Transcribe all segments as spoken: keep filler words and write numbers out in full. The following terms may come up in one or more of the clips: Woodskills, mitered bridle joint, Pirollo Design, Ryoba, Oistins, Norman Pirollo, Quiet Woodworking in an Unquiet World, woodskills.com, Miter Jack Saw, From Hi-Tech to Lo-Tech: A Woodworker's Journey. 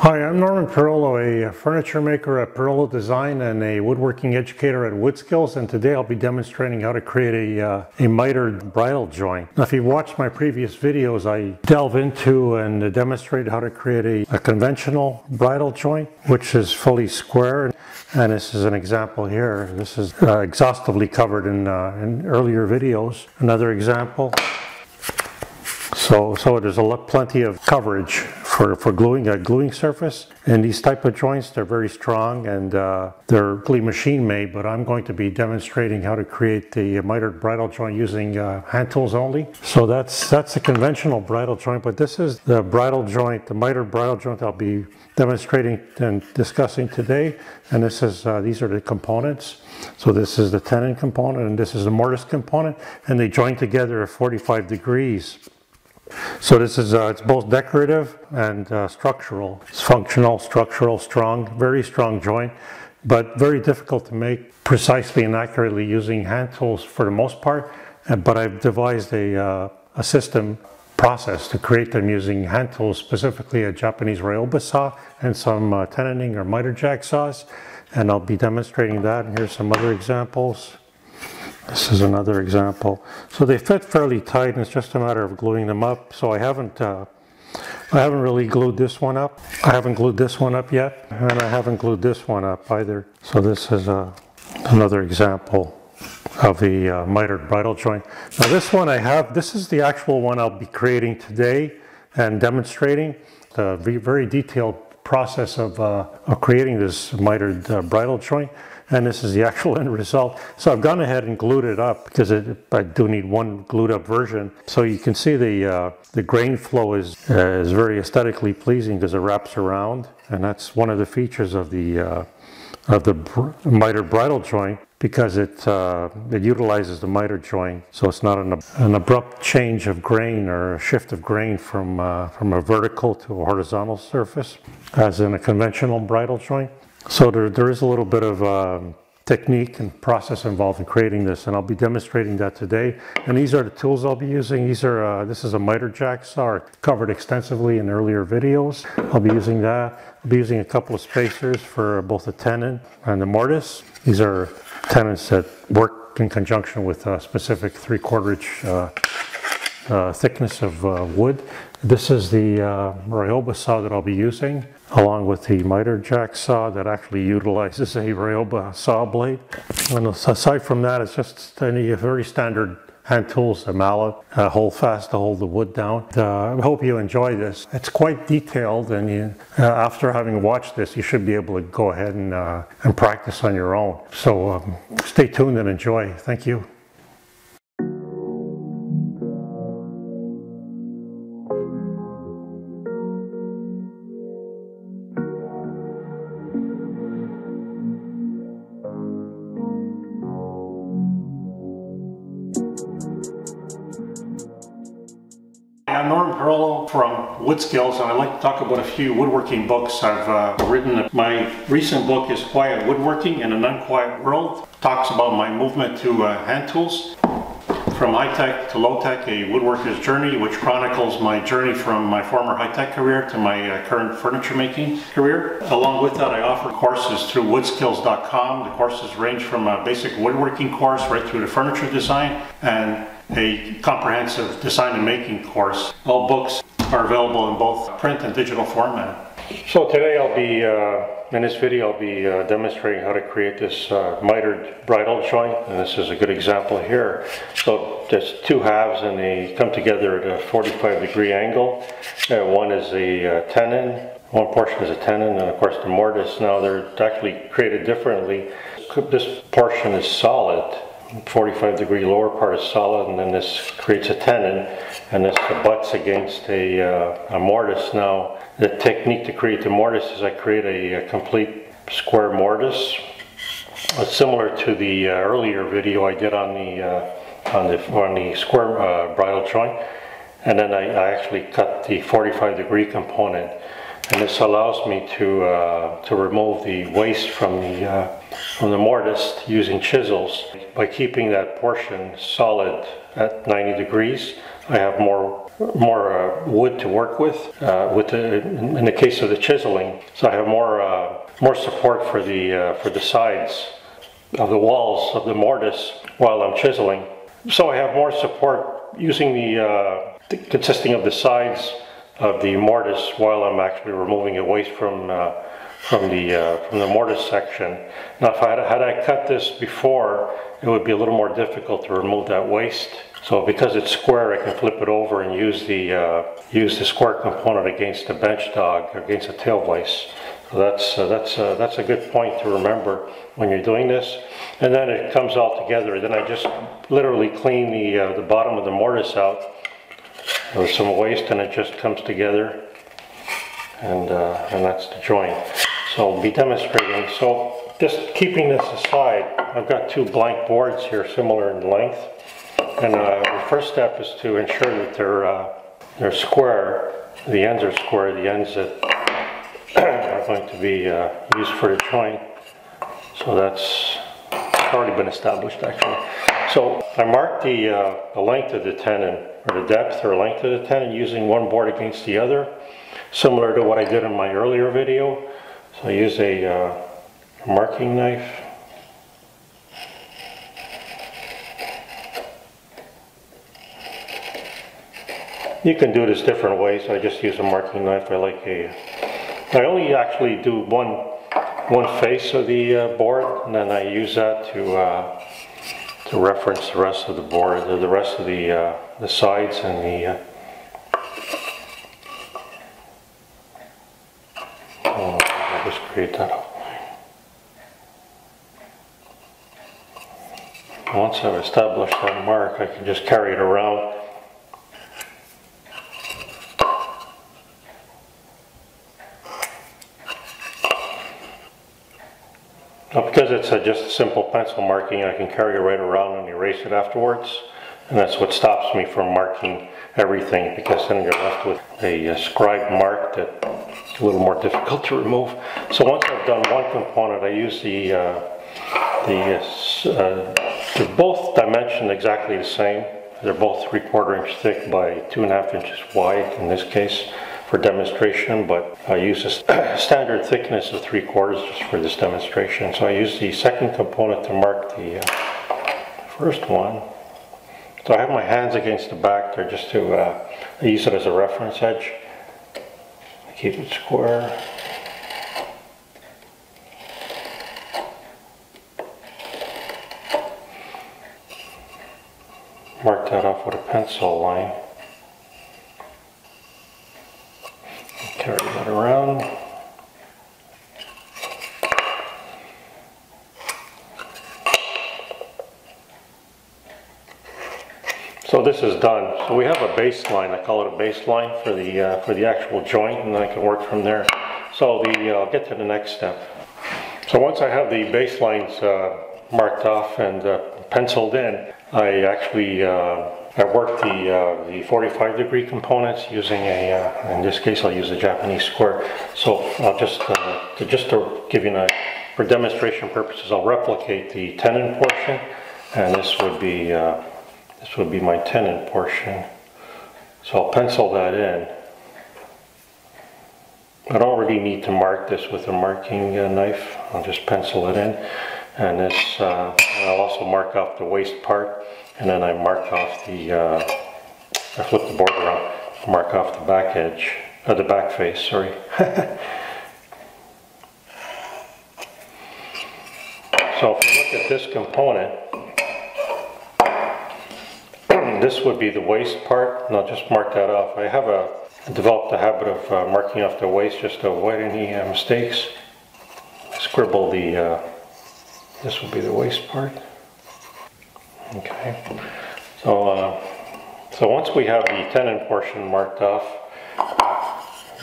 Hi, I'm Norman Pirollo, a furniture maker at Pirollo Design and a woodworking educator at Woodskills, and today I'll be demonstrating how to create a, uh, a mitered bridle joint. Now, if you've watched my previous videos, I delve into and demonstrate how to create a, a conventional bridle joint, which is fully square, and this is an example here. This is uh, exhaustively covered in, uh, in earlier videos. Another example. So, so there's a plenty of coverage for, for gluing a gluing surface, and these type of joints, they're very strong and uh, they're really machine made, but I'm going to be demonstrating how to create the mitered bridle joint using uh, hand tools only. So that's that's a conventional bridle joint, but this is the bridle joint, the mitered bridle joint I'll be demonstrating and discussing today, and this is uh, these are the components. So this is the tenon component and this is the mortise component, and they join together at forty-five degrees. So this is, uh, it's both decorative and uh, structural. It's functional, structural, strong, very strong joint, but very difficult to make precisely and accurately using hand tools for the most part. But I've devised a, uh, a system process to create them using hand tools, specifically a Japanese Ryoba saw and some uh, tenoning or miter jack saws. And I'll be demonstrating that, and here's some other examples. This is another example. So they fit fairly tight, and it's just a matter of gluing them up. So I haven't, uh, I haven't really glued this one up. I haven't glued this one up yet, and I haven't glued this one up either. So this is uh, another example of the uh, mitered bridle joint. Now this one I have, this is the actual one I'll be creating today and demonstrating. The very detailed process of, uh, of creating this mitered uh, bridle joint. And this is the actual end result. So I've gone ahead and glued it up because it, I do need one glued up version. So you can see the uh, the grain flow is uh, is very aesthetically pleasing because it wraps around, and that's one of the features of the uh, of the br mitered bridle joint, because it uh, it utilizes the miter joint. So it's not an, ab an abrupt change of grain or a shift of grain from uh, from a vertical to a horizontal surface, as in a conventional bridle joint. So there, there is a little bit of um, technique and process involved in creating this, and I'll be demonstrating that today. And these are the tools I'll be using. These are, uh, this is a miter jack saw, covered extensively in earlier videos. I'll be using that. I'll be using a couple of spacers for both the tenon and the mortise. These are tenons that work in conjunction with a specific three-quarter inch uh, uh, thickness of uh, wood. This is the uh, Ryoba saw that I'll be using, along with the miter jack saw that actually utilizes a Ryoba saw blade. And aside from that, it's just any very standard hand tools, a mallet, a hold fast to hold the wood down. Uh, I hope you enjoy this. It's quite detailed, and you, uh, after having watched this, you should be able to go ahead and, uh, and practice on your own. So um, stay tuned and enjoy. Thank you. I'm Norman Pirollo from Woodskills, and I'd like to talk about a few woodworking books I've uh, written. My recent book is Quiet Woodworking in an Unquiet World. It talks about my movement to uh, hand tools. From Hi-Tech to Lo-Tech, a Woodworker's Journey, which chronicles my journey from my former high-tech career to my uh, current furniture making career. Along with that, I offer courses through woodskills dot com. The courses range from a basic woodworking course right through to furniture design and a comprehensive design and making course. All books are available in both print and digital format. So today I'll be, uh, in this video, I'll be uh, demonstrating how to create this uh, mitered bridle joint, and this is a good example here. So there's two halves, and they come together at a forty-five degree angle. Uh, one is the uh, tenon, one portion is a tenon, and of course the mortise. Now they're actually created differently. This portion is solid, forty-five degree lower part is solid, and then this creates a tenon, and this butts against a, uh, a mortise. Now the technique to create the mortise is I create a, a complete square mortise, uh, similar to the uh, earlier video I did on the uh, On the, on the square uh, bridle joint, and then I, I actually cut the forty-five degree component, and this allows me to uh, to remove the waste from the uh, on the mortise using chisels. By keeping that portion solid at ninety degrees, I have more more uh, wood to work with. Uh, with the, in the case of the chiseling, so I have more uh, more support for the uh, for the sides of the walls of the mortise while I'm chiseling. So I have more support using the uh, th- consisting of the sides of the mortise while I'm actually removing it waste from uh, from the uh, from the mortise section. Now, if I had, had I cut this before, it would be a little more difficult to remove that waste. So because it's square, I can flip it over and use the uh, use the square component against the bench dog, against the tail vise. So that's uh, that's uh, that's a good point to remember when you're doing this. And then it comes all together. Then I just literally clean the uh, the bottom of the mortise out with some waste, and it just comes together. And uh, and that's the joint. So I'll be demonstrating. So just keeping this aside, I've got two blank boards here, similar in length. And uh, the first step is to ensure that they're uh, they're square. The ends are square. The ends that are going to be uh, used for the joint. So that's already been established, actually. So I marked the uh, the length of the tenon, or the depth or length of the tenon, using one board against the other, similar to what I did in my earlier video. So I use a uh, marking knife. You can do this different ways. I just use a marking knife. I like a, I only actually do one one face of the uh, board, and then I use that to uh, to reference the rest of the board, or the rest of the uh, the sides and the uh, that outline. Once I've established that mark, I can just carry it around. Now, because it's a, just a simple pencil marking, I can carry it right around and erase it afterwards. And that's what stops me from marking everything, because then you're left with a, a scribe mark that's a little more difficult to remove. So once I've done one component, I use the, uh, the uh, they're both dimensioned exactly the same. They're both three quarter inch thick by two and a half inches wide in this case for demonstration, but I use a standard thickness of three quarters just for this demonstration. So I use the second component to mark the uh, first one. So I have my hands against the back there just to uh, use it as a reference edge. I keep it square. Mark that off with a pencil line. Carry that around. So this is done. So we have a baseline. I call it a baseline for the uh, for the actual joint, and I can work from there. So the uh, I'll get to the next step. So once I have the baselines uh, marked off and uh, penciled in, I actually uh, I work the uh, the forty-five degree components using a uh, in this case I'll use a Japanese square. So I'll just uh, to, just to give you an for demonstration purposes, I'll replicate the tenon portion, and this would be. Uh, This would be my tenon portion. So I'll pencil that in. I don't really need to mark this with a marking uh, knife. I'll just pencil it in. And this, uh, and I'll also mark off the waist part. And then I mark off the, uh, I flip the board around, mark off the back edge, uh, the back face, sorry. So if you look at this component, this would be the waist part, and I'll just mark that off. I have a developed a habit of uh, marking off the waist just to avoid any uh, mistakes. Scribble the, uh, this would be the waist part. Okay, so uh, so once we have the tenon portion marked off,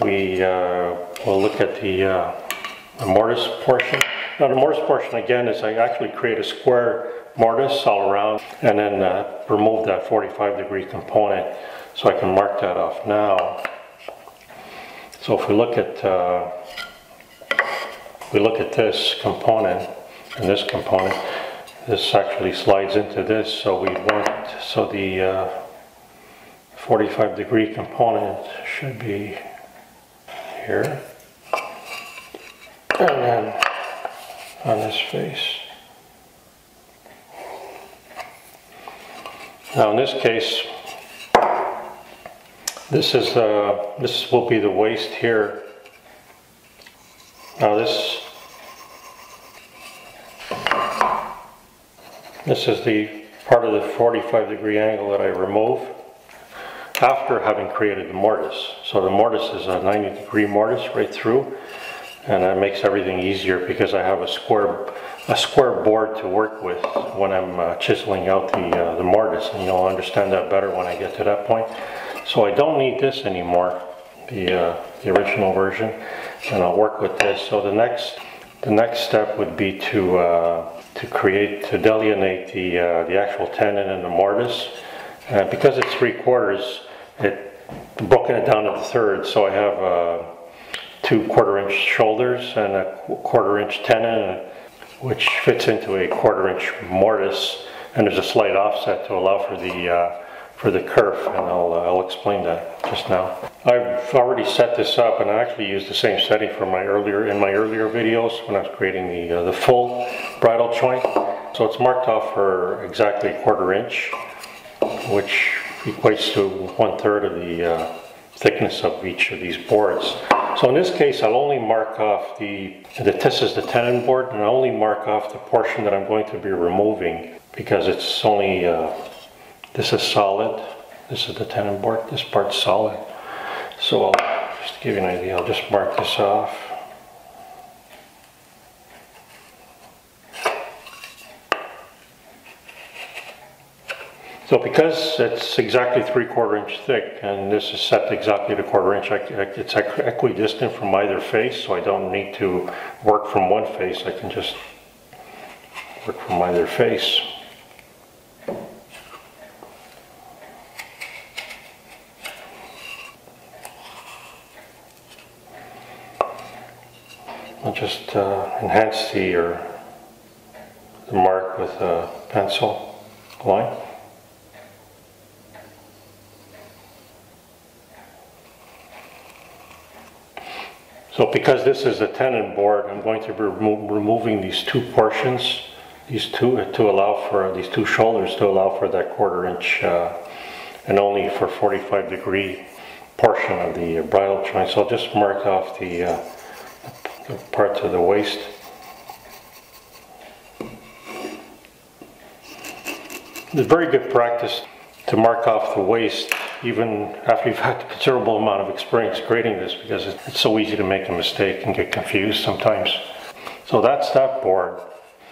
we uh, will look at the, uh, the mortise portion. Now the mortise portion again is I actually create a square mortise all around, and then uh, remove that forty-five degree component, so I can mark that off now. So if we look at uh, we look at this component, and this component, this actually slides into this, so we want, so the uh, forty-five degree component should be here, and then on this face. Now in this case, this is uh, this will be the waist here. Now this this is the part of the forty-five degree angle that I remove after having created the mortise. So the mortise is a ninety degree mortise right through, and that makes everything easier because I have a square a square board to work with when I'm uh, chiseling out the uh, the mortise, and you'll understand that better when I get to that point. So I don't need this anymore, the, uh, the original version, and I'll work with this. So the next, the next step would be to, uh, to create, to delineate the, uh, the actual tenon and the mortise. Uh, because it's three quarters, it, I'm broken it down to the third, so I have uh, two quarter inch shoulders and a quarter inch tenon, which fits into a quarter inch mortise, and there's a slight offset to allow for the uh, for the kerf, and I'll, uh, I'll explain that just now. I've already set this up, and I actually used the same setting for my earlier in my earlier videos when I was creating the uh, the full bridle joint. So it's marked off for exactly a quarter inch, which equates to one third of the uh, thickness of each of these boards. So in this case, I'll only mark off the, the this is the tenon board, and I'll only mark off the portion that I'm going to be removing, because it's only uh, this is solid, this is the tenon board, this part's solid. So I'll, just to give you an idea, I'll just mark this off. So because it's exactly three quarter inch thick, and this is set exactly to quarter inch, it's equidistant from either face, so I don't need to work from one face, I can just work from either face. I'll just uh, enhance the, or the mark with a pencil line. So because this is a tenon board, I'm going to be remo removing these two portions, these two to allow for these two shoulders to allow for that quarter inch, uh, and only for forty-five degree portion of the bridle joint. So I'll just mark off the, uh, the parts of the waist. It's very good practice to mark off the waist, even after you've had a considerable amount of experience creating this, because it's so easy to make a mistake and get confused sometimes. So that's that board.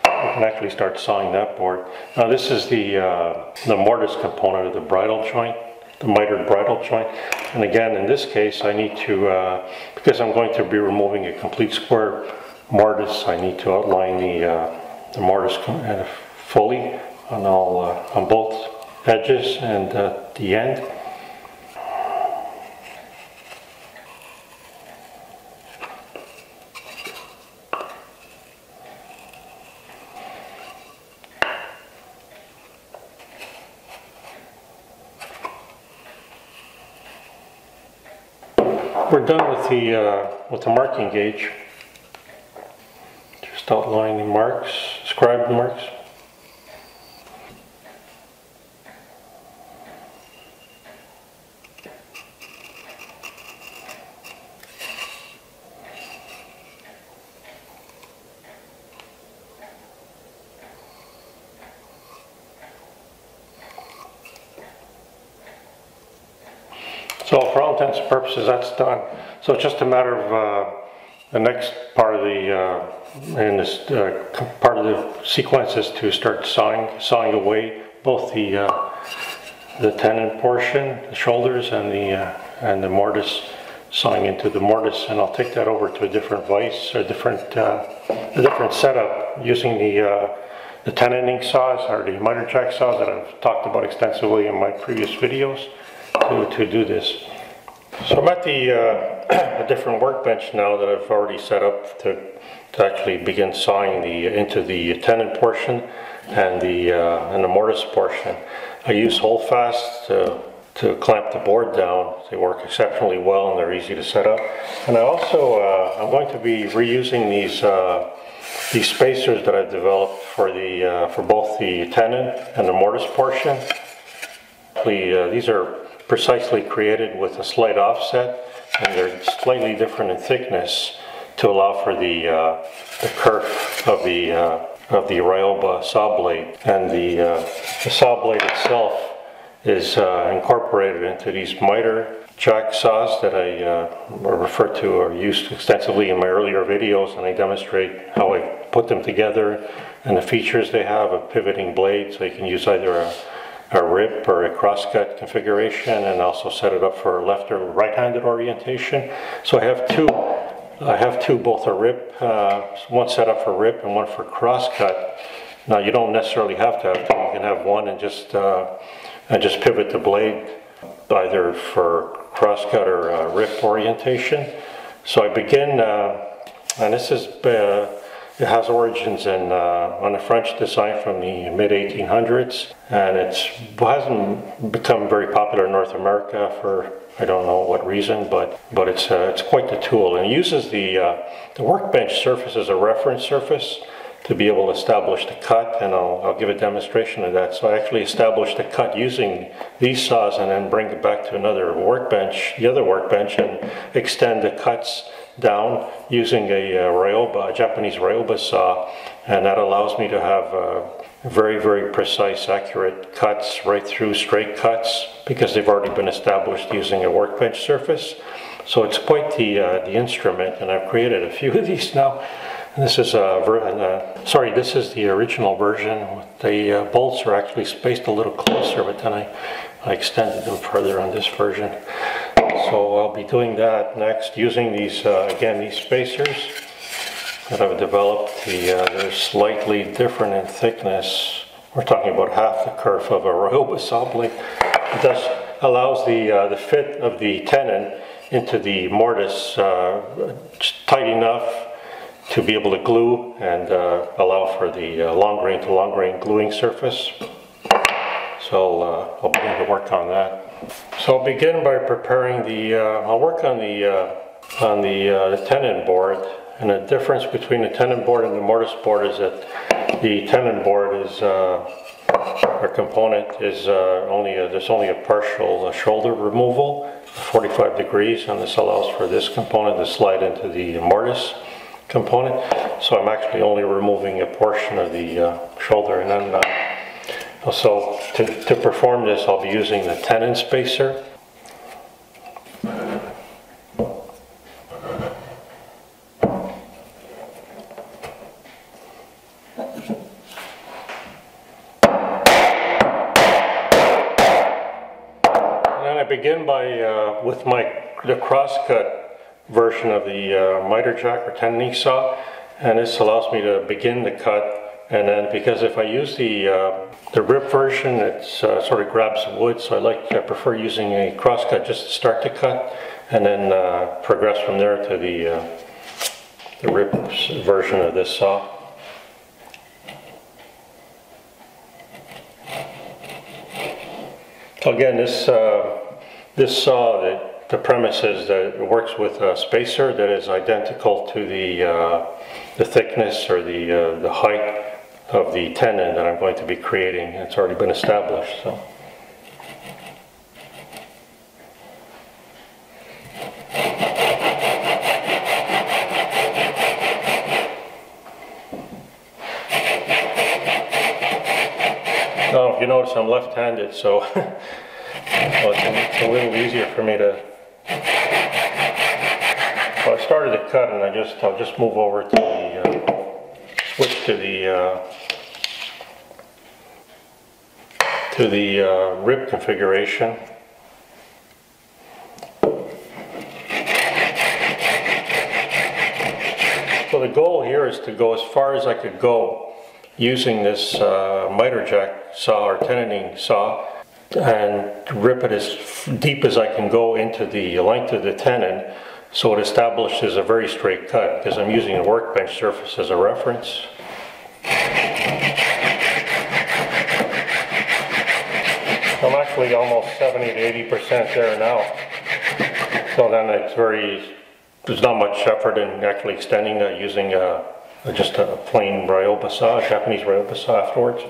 You can actually start sawing that board. Now this is the, uh, the mortise component of the bridle joint, the mitered bridle joint. And again, in this case, I need to, uh, because I'm going to be removing a complete square mortise, I need to outline the, uh, the mortise fully on, all, uh, on both edges and uh, the end. We're done with the uh, with the marking gauge. Just outline the marks, scribed marks. So for all intents and purposes, that's done. So it's just a matter of uh, the next part of the uh, in this uh, part of the sequence is to start sawing sawing away both the uh, the tenon portion, the shoulders, and the uh, and the mortise, sawing into the mortise. And I'll take that over to a different vise, a different uh, a different setup using the uh, the tenoning saws or the miter jack saws that I've talked about extensively in my previous videos. To, to do this. So I'm at the, uh, a different workbench now that I've already set up to, to actually begin sawing the into the tenon portion and the uh, and the mortise portion. I use holdfast to, to clamp the board down. They work exceptionally well and they're easy to set up. And I also uh, I'm going to be reusing these uh, these spacers that I've developed for the uh, for both the tenon and the mortise portion. The, uh, these are precisely created with a slight offset, and they're slightly different in thickness to allow for the uh, the kerf of the uh, of the Ryoba saw blade, and the, uh, the saw blade itself is uh, incorporated into these miter jack saws that I uh, refer to or used extensively in my earlier videos, and I demonstrate how I put them together and the features they have: a pivoting blade, so you can use either a a rip or a crosscut configuration, and also set it up for left or right-handed orientation. So I have two, I have two, both a rip, uh, one set up for rip and one for crosscut. Now you don't necessarily have to have two, you can have one and just, uh, and just pivot the blade either for crosscut or uh, rip orientation. So I begin, uh, and this is, uh, it has origins in uh, on a French design from the mid eighteen hundreds, and it hasn't become very popular in North America for I don't know what reason, but but it's uh, it's quite the tool, and it uses the uh, the workbench surface as a reference surface to be able to establish the cut, and I'll, I'll give a demonstration of that. So I actually established the cut using these saws, and then bring it back to another workbench, the other workbench, and extend the cuts down using a uh, Ryoba, a Japanese Ryoba saw, and that allows me to have uh, very, very precise, accurate cuts, right through straight cuts, because they've already been established using a workbench surface. So it's quite the, uh, the instrument, and I've created a few of these now. This is a uh, sorry. This is the original version. The uh, bolts are actually spaced a little closer, but then I, I extended them further on this version. So I'll be doing that next, using these uh, again these spacers that I've developed. The uh, they're slightly different in thickness. We're talking about half the kerf of a Ryoba saw blade. Thus allows the uh, the fit of the tenon into the mortise uh, tight enough to be able to glue and uh, allow for the uh, long grain to long grain gluing surface. So uh, I'll begin to work on that. So I'll begin by preparing the, uh, I'll work on the uh, on the, uh, the tenon board, and the difference between the tenon board and the mortise board is that the tenon board is, uh, our component is uh, only, a, there's only a partial uh, shoulder removal, forty-five degrees, and this allows for this component to slide into the mortise component. So I'm actually only removing a portion of the uh, shoulder, and then uh, so to, to perform this I'll be using the tenon spacer. And then I begin by uh, with my the crosscut version of the uh, miter jack or tenon saw, and this allows me to begin the cut, and then because if I use the uh, the rip version, it's uh, sort of grabs wood, so I like I prefer using a crosscut just to start the cut, and then uh, progress from there to the uh, the rip version of this saw. So again, this uh, this saw that. The premise is that it works with a spacer that is identical to the, uh, the thickness or the, uh, the height of the tenon that I'm going to be creating. It's already been established. So. Now, if you notice, I'm left-handed, so well, it's a little easier for me to. Well, I started the cut, and I just I'll just move over to the uh, switch to the uh, to the uh, rib configuration. So the goal here is to go as far as I could go using this uh, miter jack saw or tenoning saw, and rip it as deep as I can go into the length of the tenon, so it establishes a very straight cut, because I'm using a workbench surface as a reference. I'm actually almost seventy to eighty percent there now. So then it's very, there's not much effort in actually extending that using a, just a plain Ryoba saw, a Japanese Ryoba saw afterwards.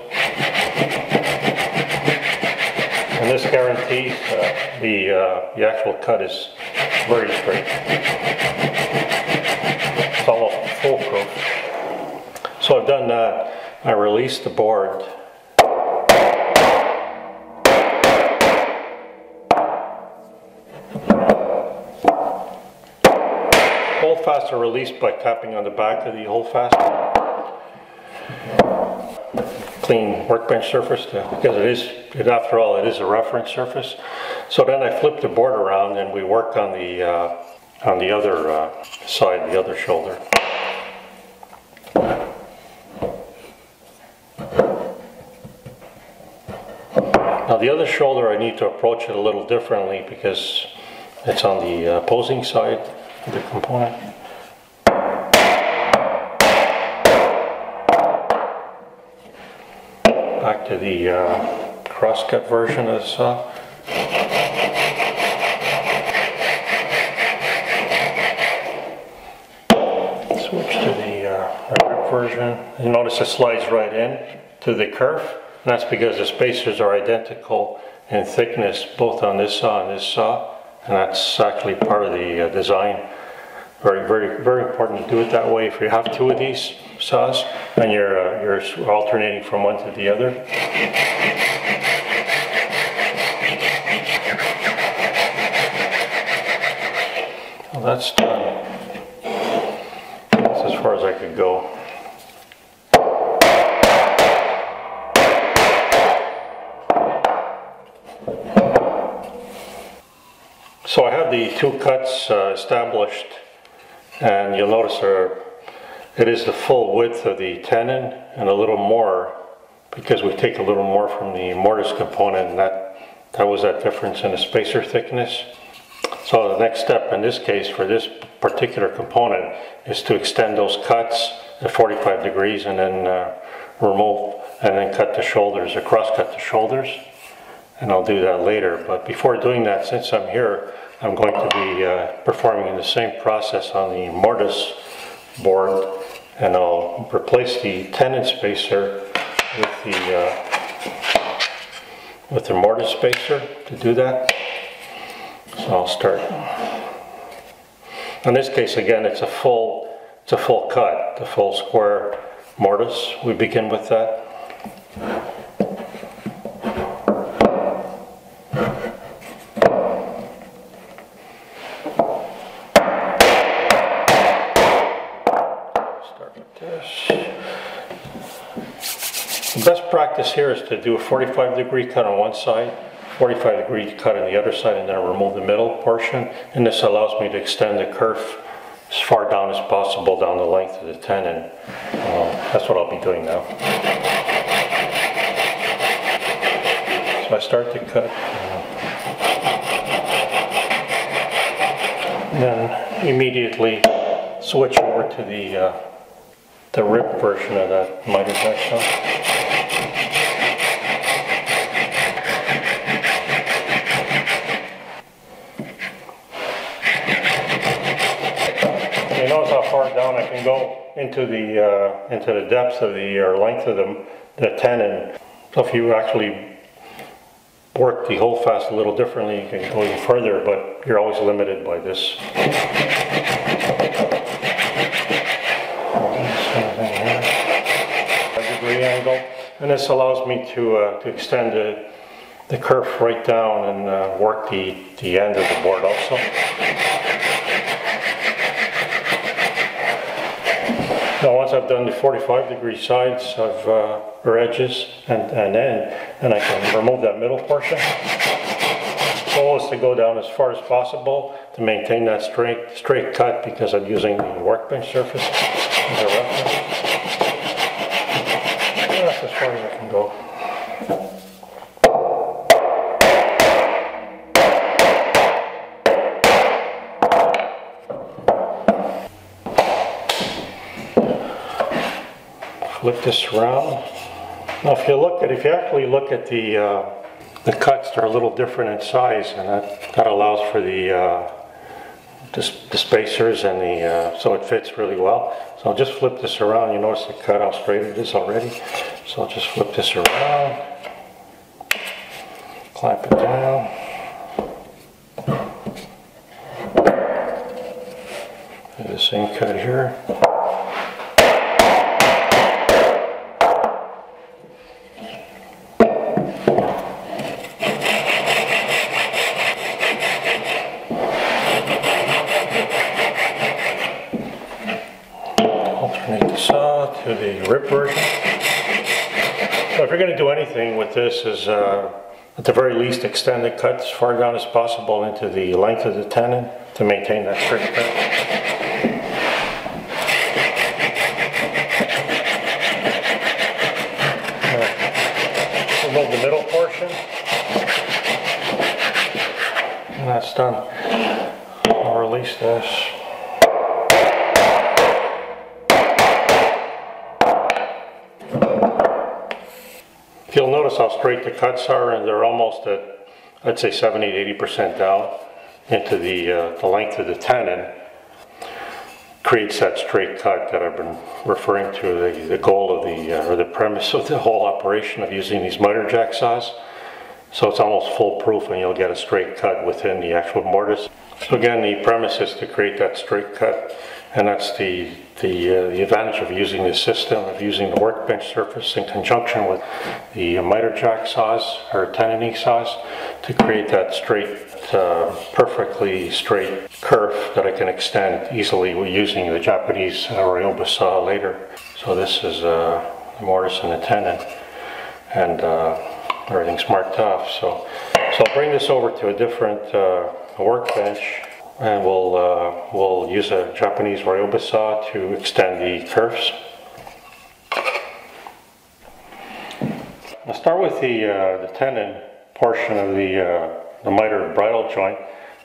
And this guarantees uh, the, uh, the actual cut is very straight. It's almost foolproof. So I've done that. I release the board. Hold fastener released by tapping on the back of the hold fastener. Clean workbench surface to, because it is, it, after all, it is a reference surface. So then I flip the board around and we work on the uh, on the other uh, side, the other shoulder. Now the other shoulder, I need to approach it a little differently because it's on the opposing side of the component. Back to the uh, crosscut version of the saw. Switch to the uh, rip version. You notice it slides right in to the curve. And that's because the spacers are identical in thickness both on this saw and this saw, and that's actually part of the uh, design. Very, very, very important to do it that way. If you have two of these saws and you're uh, you're alternating from one to the other. Well, that's done. That's as far as I could go. So I have the two cuts uh, established, and you'll notice there, it is the full width of the tenon and a little more, because we take a little more from the mortise component, and that, that was that difference in the spacer thickness. So the next step in this case for this particular component is to extend those cuts at forty-five degrees and then uh, remove and then cut the shoulders, or cross-cut the shoulders. And I'll do that later, but before doing that, since I'm here, I'm going to be uh, performing the same process on the mortise board, and I'll replace the tenon spacer with the uh, with the mortise spacer to do that. So I'll start. In this case, again, it's a full it's a full cut, the full square mortise. We begin with that. The best practice here is to do a forty-five degree cut on one side, forty-five degree cut on the other side, and then remove the middle portion. And this allows me to extend the kerf as far down as possible down the length of the tenon. Um, that's what I'll be doing now. So I start the cut. And then immediately switch over to the uh, the rip version of that miter jack saw. You notice how far down I can go into the uh, into the depth of the or length of the the tenon. So if you actually work the holdfast a little differently, you can go even further, but you're always limited by this. Angle, and this allows me to uh, to extend the, the kerf right down and uh, work the, the end of the board also. Now once I've done the forty-five degree sides of uh, or edges and, and end, then I can remove that middle portion. The goal is to go down as far as possible to maintain that straight, straight cut, because I'm using the workbench surface as a reference. As far as I can go. flip this around. Now, if you look at, if you actually look at the uh, the cuts, they're a little different in size, and that, that allows for the uh, the spacers and the uh, so it fits really well. So I'll just flip this around. You notice the cut, I'll straighten this already. So I'll just flip this around, clamp it down. Do the same cut here. Thing with this is uh, at the very least extend the cut as far down as possible into the length of the tenon to maintain that straight cut. Remove the middle portion, and that's done. I'll release this. If you'll notice how straight the cuts are, and they're almost at, I'd say, seventy to eighty percent down into the, uh, the length of the tenon. Creates that straight cut that I've been referring to, the, the goal of the, uh, or the premise of the whole operation of using these miter jack saws. So it's almost foolproof, and you'll get a straight cut within the actual mortise. So again, the premise is to create that straight cut, and that's the the, uh, the advantage of using this system, of using the workbench surface in conjunction with the uh, miter jack saws or tenoning saws to create that straight, uh, perfectly straight curve that I can extend easily using the Japanese uh, Ryoba saw later. So this is uh, the mortise and the tenon, and uh, everything's marked off. So, so I'll bring this over to a different uh, workbench, and we'll, uh, we'll use a Japanese Ryoba saw to extend the curves. I'll start with the, uh, the tenon portion of the, uh, the miter bridle joint.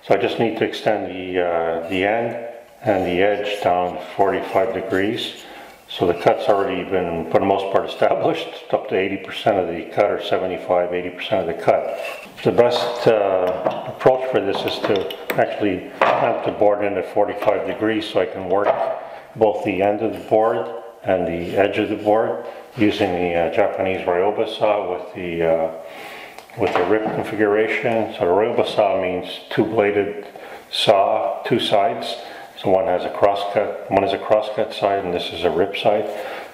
So I just need to extend the, uh, the end and the edge down forty-five degrees. So the cut's already been, for the most part, established. It's up to eighty percent of the cut, or seventy-five, eighty percent of the cut. The best uh, approach for this is to actually clamp the board in at forty-five degrees, so I can work both the end of the board and the edge of the board using the uh, Japanese Ryoba saw with the, uh, with the rip configuration. So the Ryoba saw means two-bladed saw, two sides. So one has a crosscut, one is a crosscut side, and this is a rip side.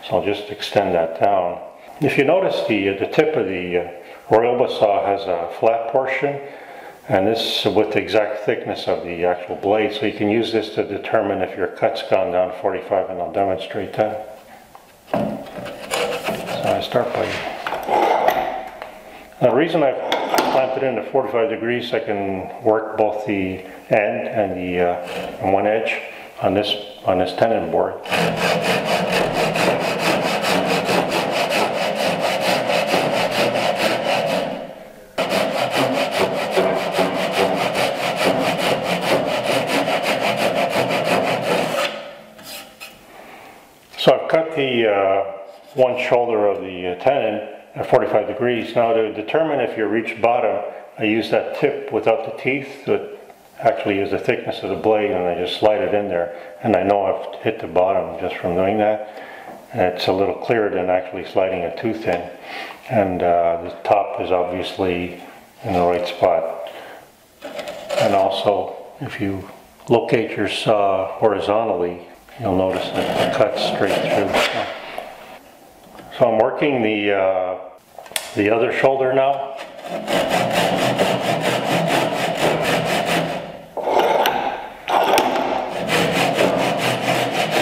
So I'll just extend that down. If you notice, the the tip of the uh, Ryoba saw has a flat portion, and this with the exact thickness of the actual blade. So you can use this to determine if your cut's gone down forty-five, and I'll demonstrate that. So I start by. Now the reason I've clamped it in at forty-five degrees, I can work both the end and the uh, and one edge on this on this tenon board. So I've cut the uh, one shoulder of the tenon at forty-five degrees. Now, to determine if you reach bottom, I use that tip without the teeth, that actually is the thickness of the blade, and I just slide it in there, and I know I've hit the bottom just from doing that. And it's a little clearer than actually sliding a tooth in, and uh, the top is obviously in the right spot. And also, if you locate your saw horizontally, you'll notice that the cut's straight through the saw. So I'm working the, uh, the other shoulder now.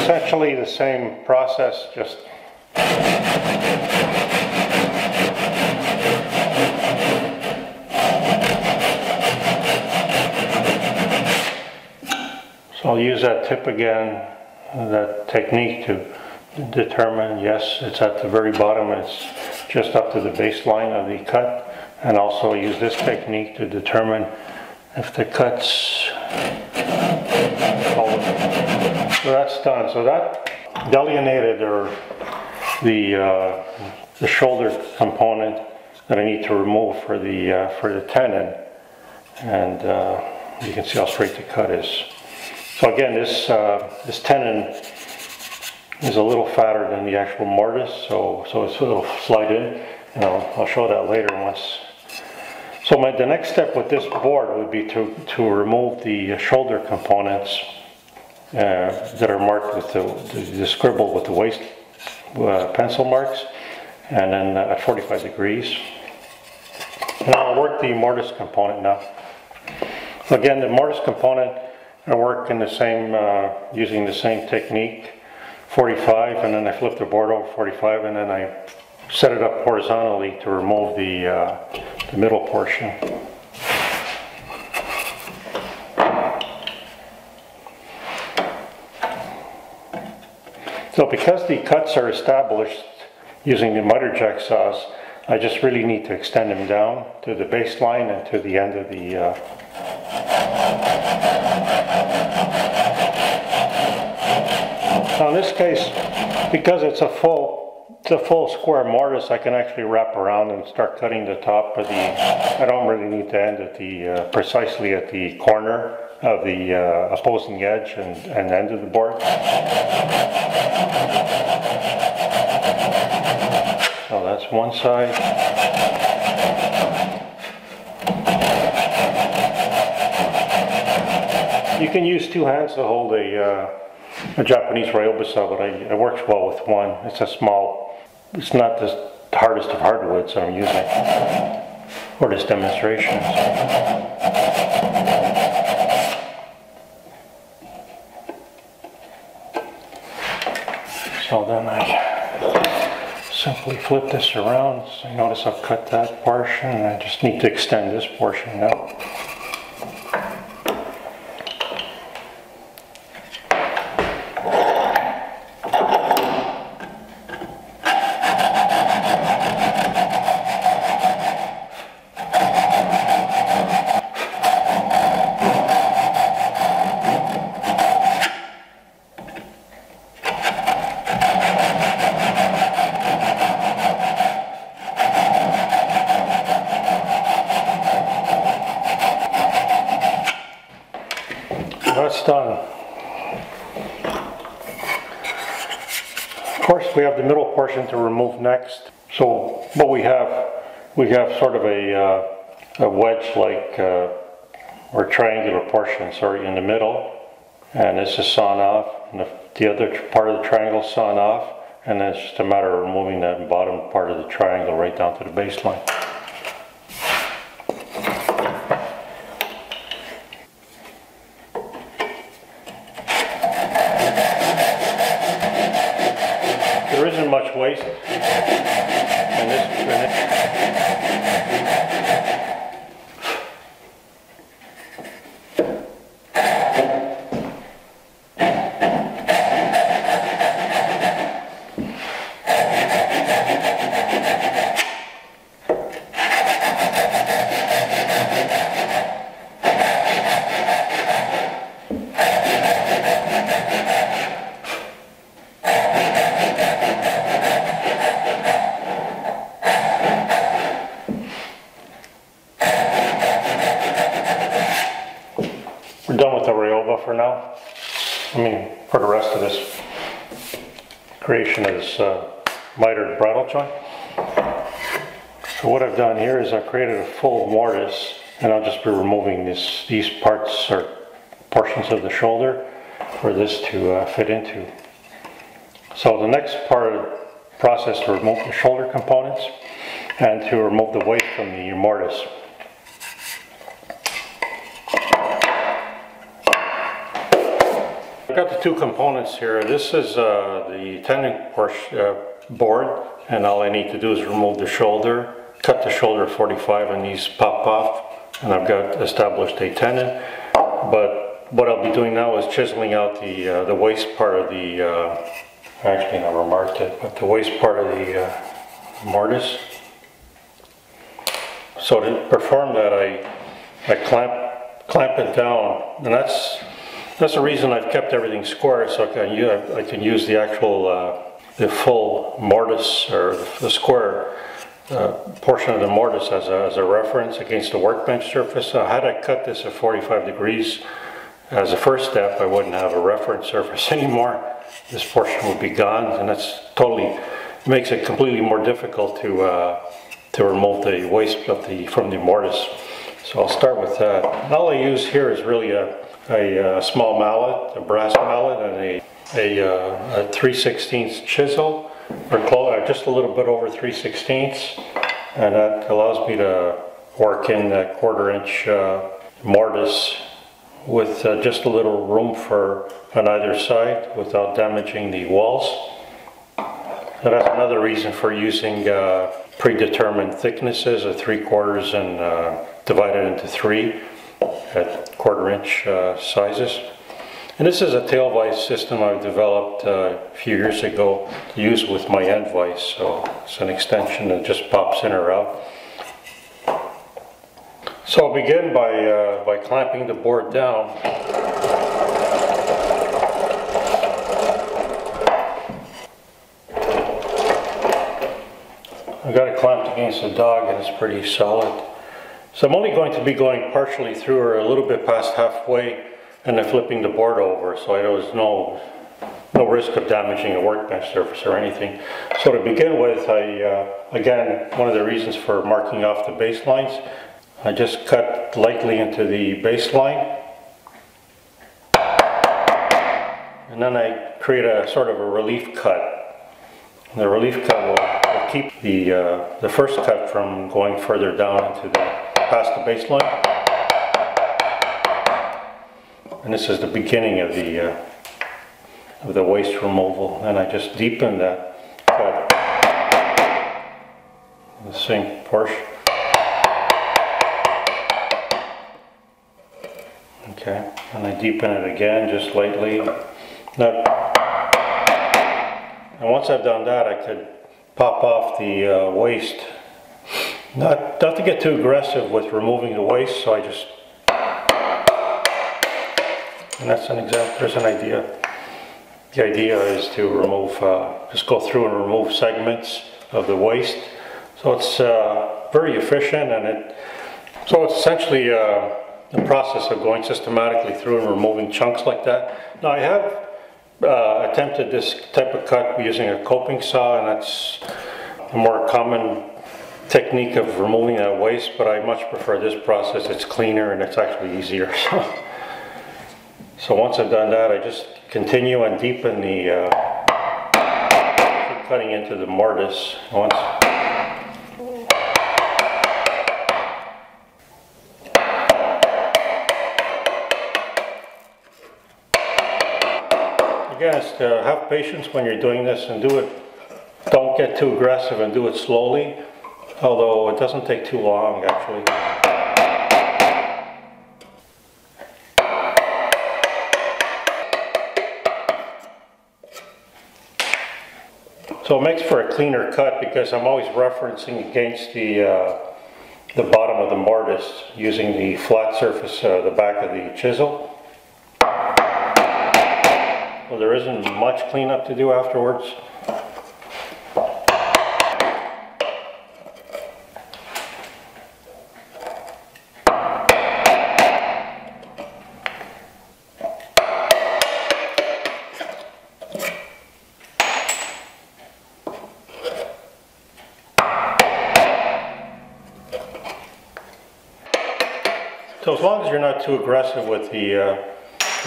Essentially the same process, just so I'll use that tip again, that technique to determine, yes, it's at the very bottom, it's just up to the baseline of the cut, and also use this technique to determine if the cut's followed. So that's done. So that delineated or the uh, the shoulder component that I need to remove for the uh, for the tenon, and uh, you can see how straight the cut is. So again, this uh, this tenon is a little fatter than the actual mortise, so so it's a little slide in, and I'll, I'll show that later once. So my the next step with this board would be to to remove the shoulder components uh, that are marked with the, the, the scribble with the waist uh, pencil marks, and then uh, at forty-five degrees. And I'll work the mortise component now. So again, the mortise component I work in the same uh, using the same technique, forty-five, and then I flip the board over forty-five, and then I set it up horizontally to remove the, uh, the middle portion. So because the cuts are established using the miter jack saws, I just really need to extend them down to the baseline and to the end of the uh... Now in this case, because it's a full It's a full square mortise, I can actually wrap around and start cutting the top of the. I don't really need to end at the uh, precisely at the corner of the uh, opposing edge and, and end of the board. So that's one side. You can use two hands to hold a, uh, a Japanese Ryoba saw, but I, it works well with one. It's a small. It's not the hardest of hardwoods I'm using for this demonstration. So then I simply flip this around. So you notice I've cut that portion, and I just need to extend this portion now. That's done. Of course, we have the middle portion to remove next. So what we have, we have sort of a, uh, a wedge-like uh, or triangular portion, sorry, in the middle, and this is sawn off, and the, the other part of the triangle is sawn off, and then it's just a matter of removing that bottom part of the triangle right down to the baseline. For now, I mean, for the rest of this creation of this uh, mitered bridle joint. So what I've done here is I've created a full mortise, and I'll just be removing this, these parts or portions of the shoulder for this to uh, fit into. So the next part of the process to remove the shoulder components and to remove the weight from the mortise. I've got the two components here. This is uh, the tenon portion, uh, board, and all I need to do is remove the shoulder, cut the shoulder at forty-five, and these pop off, and I've got established a tenon. But what I'll be doing now is chiseling out the uh, the waist part of the, uh, actually I never marked it, but the waist part of the uh, mortise. So to perform that, I, I clamp, clamp it down, and that's That's the reason I've kept everything square, so I can, I can use the actual uh, the full mortise or the square uh, portion of the mortise as a, as a reference against the workbench surface. So had I cut this at forty-five degrees as a first step, I wouldn't have a reference surface anymore. This portion would be gone, and that's totally makes it completely more difficult to uh, to remove the waste of the from the mortise. So I'll start with that. And all I use here is really a, a, a small mallet, a brass mallet, and a a, uh, a three sixteenths chisel, or close, just a little bit over three sixteenths, and that allows me to work in that quarter inch uh, mortise with uh, just a little room for on either side without damaging the walls. And that's another reason for using uh, predetermined thicknesses of three quarters and uh, divided into three at quarter inch uh, sizes. And this is a tail vise system I've developed uh, a few years ago to use with my end vise. So it's an extension that just pops in or out. So I'll begin by, uh, by clamping the board down. I've got it clamped against the dog, and it's pretty solid. So I'm only going to be going partially through or a little bit past halfway and then flipping the board over, so there's no, no risk of damaging a workbench surface or anything. So to begin with, I, uh, again, one of the reasons for marking off the baselines, I just cut lightly into the baseline, and then I create a sort of a relief cut. And the relief cut will, will keep the, uh, the first cut from going further down into the, past the baseline. And this is the beginning of the, uh, of the waste removal. And I just deepen that cut, the same portion. Okay, and I deepen it again, just lightly. Now, and once I've done that, I could pop off the uh, waste. Not, not to get too aggressive with removing the waste, so I just... And that's an example, there's an idea. The idea is to remove, uh, just go through and remove segments of the waste. So it's uh, very efficient, and it... So it's essentially... Uh, the process of going systematically through and removing chunks like that. Now I have uh, attempted this type of cut using a coping saw, and that's a more common technique of removing that waste, but I much prefer this process. It's cleaner and it's actually easier. So once I've done that, I just continue and deepen the uh, cutting into the mortise. Once Yes, uh, have patience when you're doing this, and do it, don't get too aggressive, and do it slowly, although it doesn't take too long actually. So it makes for a cleaner cut because I'm always referencing against the, uh, the bottom of the mortise using the flat surface of uh, the back of the chisel. Well, there isn't much cleanup to do afterwards. So as long as you're not too aggressive with the uh,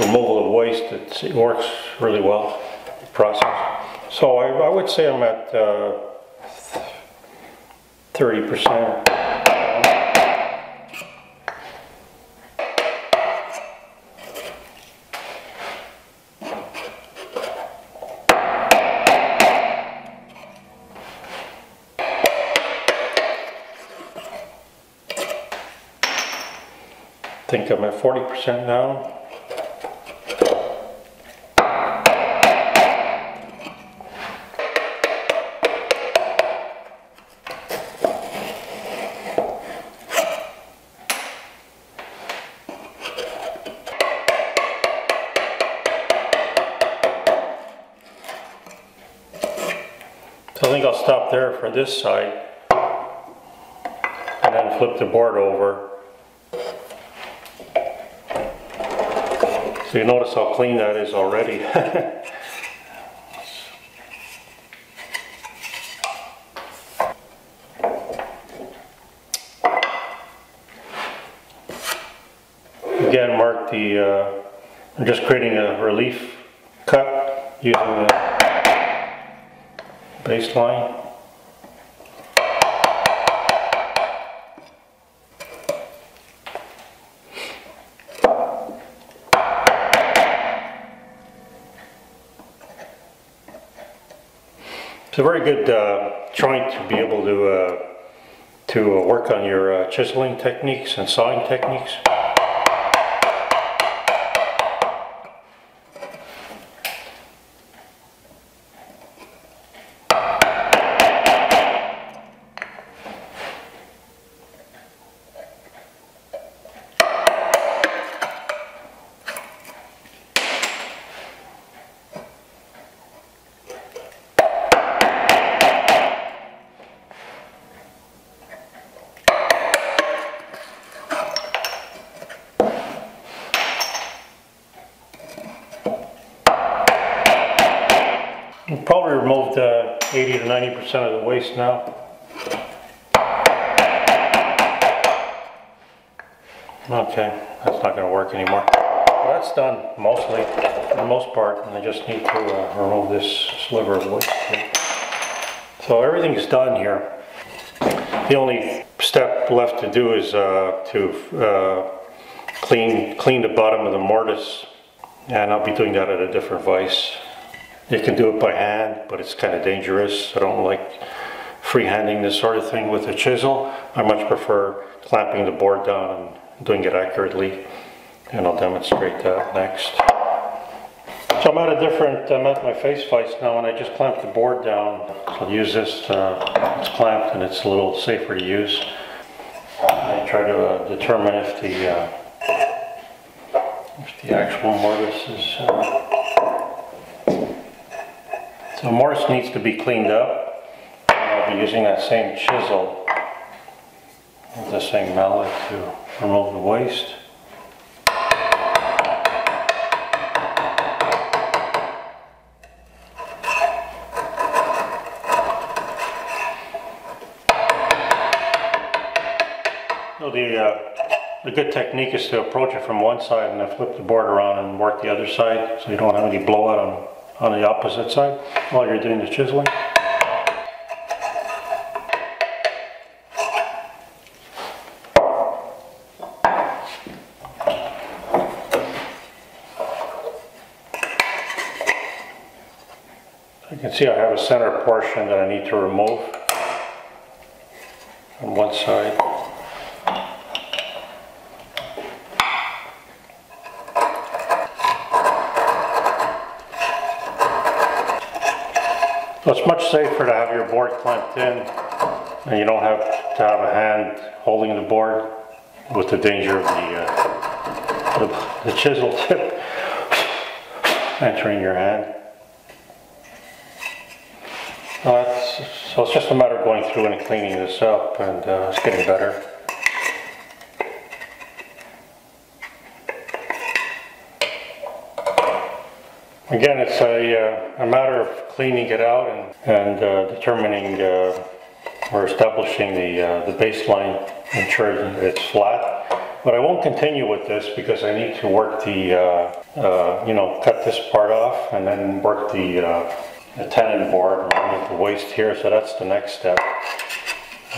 removal of waste, it's, it works really well, the process. So I, I would say I'm at uh, thirty percent. I think I'm at forty percent now. So I think I'll stop there for this side and then flip the board over. So you notice how clean that is already. Again, mark the, uh, I'm just creating a relief cut using the baseline. It's a very good uh, joint to be able to uh, to uh, work on your uh, chiseling techniques and sawing techniques. Probably removed uh, eighty to ninety percent of the waste now. Okay, that's not going to work anymore. Well, that's done mostly, for the most part, and I just need to uh, remove this sliver of waste here. So everything's done here. The only step left to do is uh, to uh, clean, clean the bottom of the mortise, and I'll be doing that at a different vise. You can do it by hand, but it's kind of dangerous. I don't like freehanding this sort of thing with a chisel. I much prefer clamping the board down and doing it accurately, and I'll demonstrate that next. So I'm at a different, I'm at my face vise now, and I just clamped the board down. I'll use this, uh, it's clamped and it's a little safer to use. I try to uh, determine if the, uh, if the actual mortise is... Uh, The mortise needs to be cleaned up. I'll be using that same chisel with the same mallet to remove the waste. So the, uh, the good technique is to approach it from one side and then flip the board around and work the other side so you don't have any blowout on on the opposite side while you're doing the chiseling. You can see I have a center portion that I need to remove on one side. So it's much safer to have your board clamped in, and you don't have to have a hand holding the board with the danger of the, uh, the, the chisel tip entering your hand. Uh, it's, so it's just a matter of going through and cleaning this up, and uh, it's getting better. Again, it's a, uh, a matter of cleaning it out and, and uh, determining uh, or establishing the, uh, the baseline, ensuring that it's flat. But I won't continue with this because I need to work the, uh, uh, you know, cut this part off and then work the, uh, the tenon board around with the waist here. So that's the next step.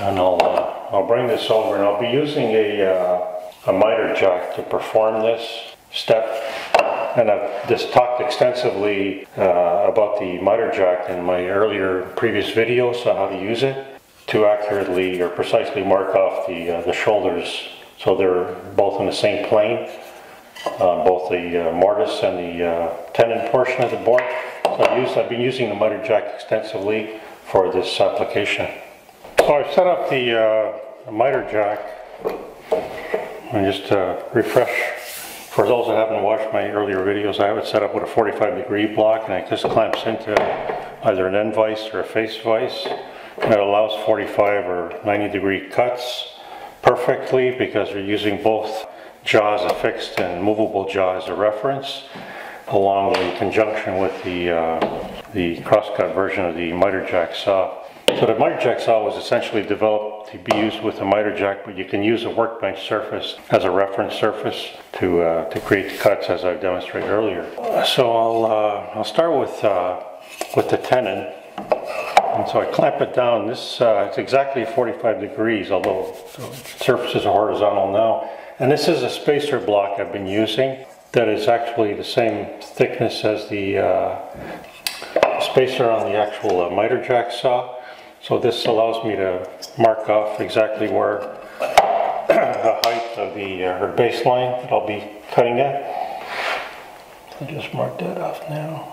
And I'll, uh, I'll bring this over, and I'll be using a, uh, a miter jack to perform this step. And I've just talked extensively uh, about the miter jack in my earlier previous videos on how to use it to accurately or precisely mark off the, uh, the shoulders so they're both in the same plane, uh, both the uh, mortise and the uh, tenon portion of the board. So I've, used, I've been using the miter jack extensively for this application. So I've set up the, uh, the miter jack, and just uh, refresh. For those that haven't watched my earlier videos, I have it set up with a forty-five degree block, and it just clamps into either an end vise or a face vise. That allows forty-five or ninety degree cuts perfectly because you're using both jaws, a fixed and movable jaw, as a reference, along with, in conjunction with the, uh, the crosscut version of the miter jack saw. So the miter jack saw was essentially developed to be used with a miter jack, but you can use a workbench surface as a reference surface to, uh, to create the cuts, as I've demonstrated earlier. So I'll, uh, I'll start with, uh, with the tenon. And so I clamp it down. This uh, it's exactly forty-five degrees, although the surfaces are horizontal now. And this is a spacer block I've been using that is actually the same thickness as the uh, spacer on the actual uh, miter jack saw. So this allows me to mark off exactly where the height of the uh, her baseline that I'll be cutting at. I'll just mark that off now.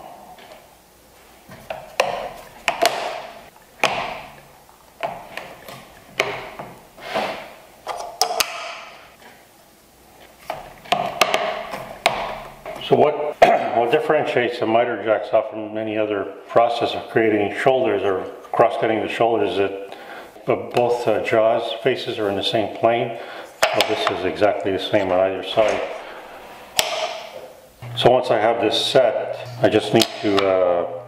So what, what differentiates the miter jack saw from any other process of creating shoulders or cross-cutting the shoulders is that both uh, jaws, faces are in the same plane. So this is exactly the same on either side. So once I have this set, I just need to uh,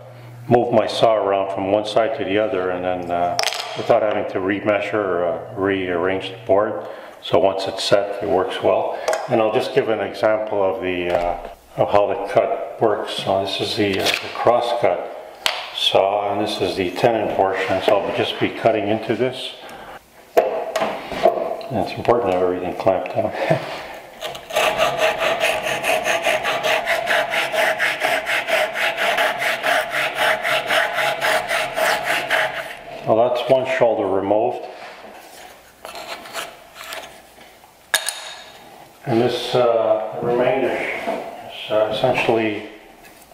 move my saw around from one side to the other, and then uh, without having to remeasure or uh, rearrange the board. So once it's set, it works well. And I'll just give an example of the uh, of how the cut works. So this is the, uh, the cross cut saw, and this is the tenon portion, so I'll just be cutting into this. And it's important to have everything clamped down. Well, that's one shoulder removed. And this uh, remainder is uh, essentially,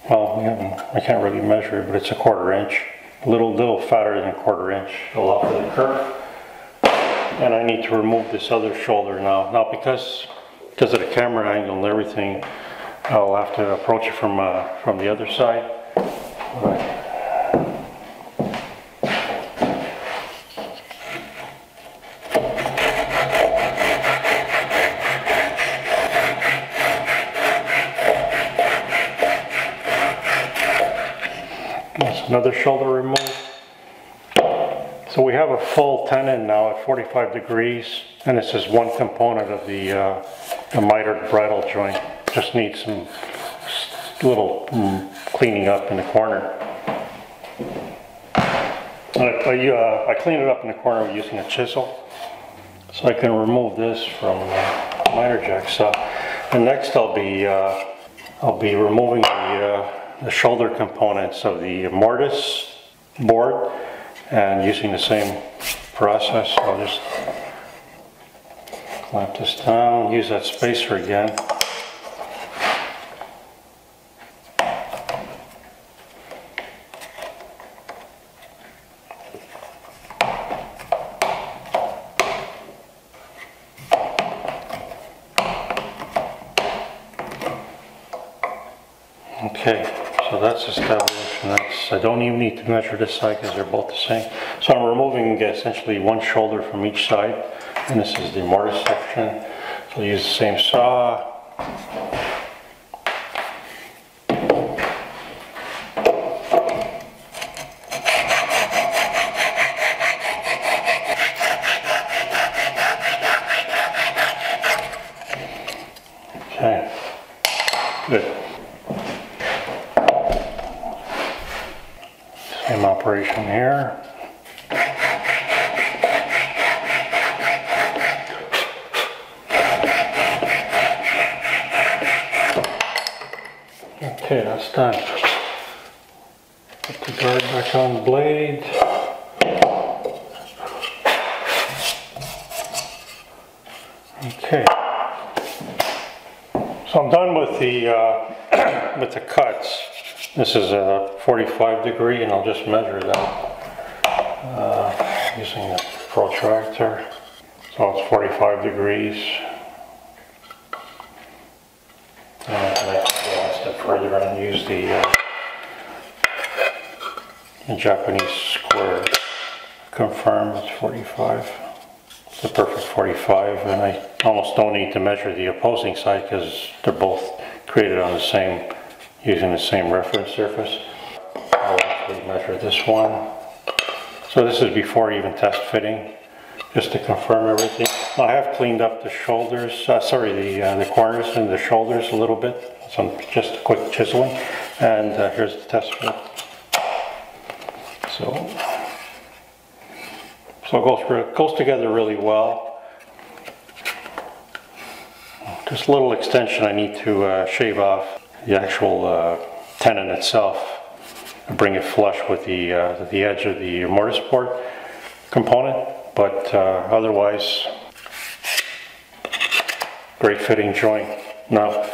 well, we haven't, we can't really measure it, but it's a quarter inch, a little, little fatter than a quarter inch, allow for the curve. And I need to remove this other shoulder now. Now, because because of the camera angle and everything, I'll have to approach it from uh, from the other side. All right. Another shoulder removed. So we have a full tenon now at forty-five degrees, and this is one component of the, uh, the mitered bridle joint. Just need some little mm, cleaning up in the corner. And I, I, uh, I clean it up in the corner using a chisel, so I can remove this from uh, the miter jack saw. And next, I'll be uh, I'll be removing the. Uh, the shoulder components of the mortise board, and using the same process. So I'll just clamp this down, use that spacer again. Okay. So that's established, and that's, I don't even need to measure this side because they're both the same. So I'm removing essentially one shoulder from each side, and this is the mortise section. So I'll use the same saw. Okay, good. Same operation here. Okay, that's done. Put the guard back on the blade. Okay. So I'm done with the uh, with the cuts. This is a forty-five degree, and I'll just measure that uh, using the protractor. So it's forty-five degrees. And I can go a step further and use the uh, and Japanese square. Confirm it's forty-five. It's a perfect forty-five, and I almost don't need to measure the opposing side because they're both created on the same, using the same reference surface. I'll actually measure this one. So this is before even test fitting, just to confirm everything. I have cleaned up the shoulders, uh, sorry, the, uh, the corners and the shoulders a little bit. So just a quick chiseling, and uh, here's the test fit. So, so it goes, it goes together really well. This little extension I need to uh, shave off the actual uh, tenon itself, bring it flush with the uh, the edge of the mortise board component, but uh, otherwise great fitting joint. Now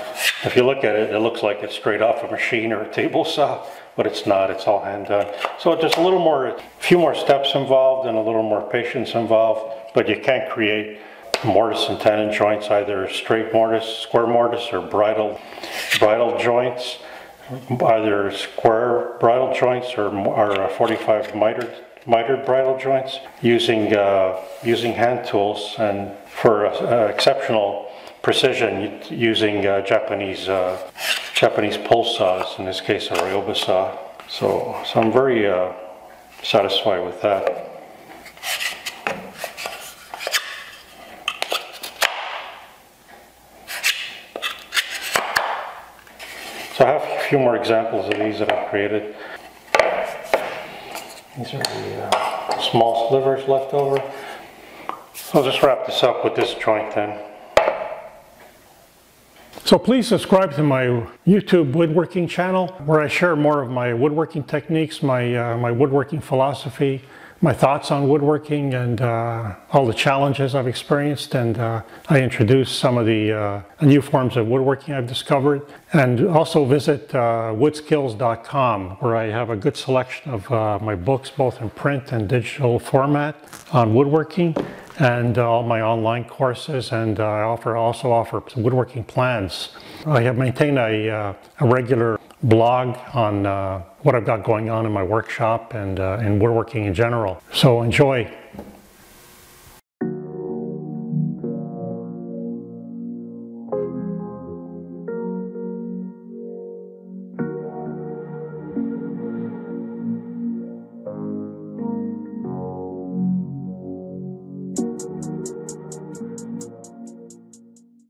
if you look at it, it looks like it's straight off a machine or a table saw, but it's not, it's all hand done. So just a little more, a few more steps involved and a little more patience involved, but you can't create mortise and tenon joints, either straight mortise, square mortise, or bridle bridle joints. Either square bridle joints or, or forty-five mitered, mitered bridle joints, using uh, using hand tools, and for uh, exceptional precision using uh, Japanese uh, Japanese pole saws. In this case, a Ryoba saw. So, so I'm very uh, satisfied with that. So I have a few more examples of these that I've created. These are the uh, small slivers left over. So I'll just wrap this up with this joint then. So please subscribe to my YouTube woodworking channel, where I share more of my woodworking techniques, my, uh, my woodworking philosophy, my thoughts on woodworking, and uh, all the challenges I've experienced, and uh, I introduce some of the uh, new forms of woodworking I've discovered. And also visit uh, woodskills dot com, where I have a good selection of uh, my books, both in print and digital format, on woodworking, and uh, all my online courses, and uh, I offer, also offer woodworking plans. I have maintained a, uh, a regular blog on uh, what I've got going on in my workshop and uh, in woodworking in general. So enjoy.